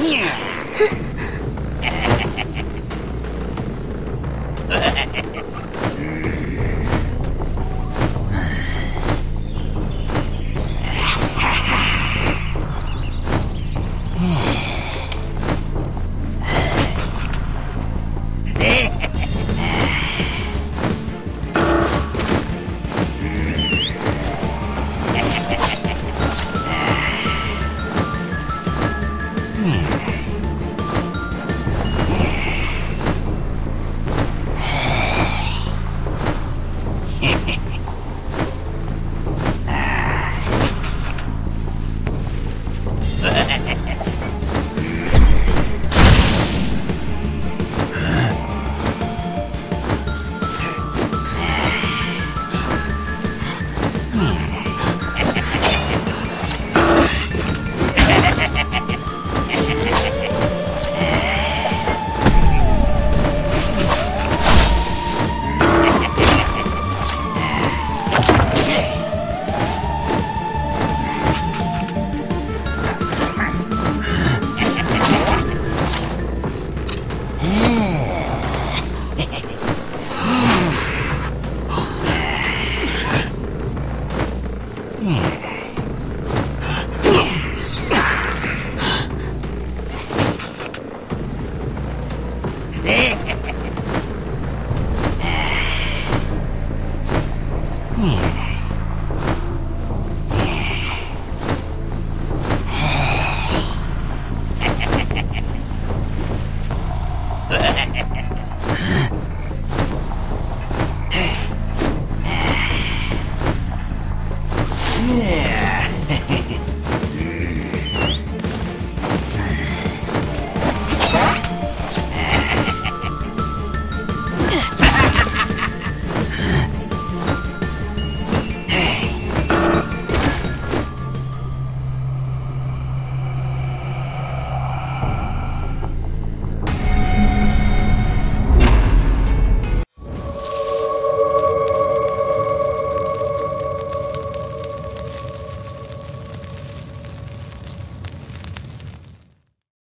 Yeah.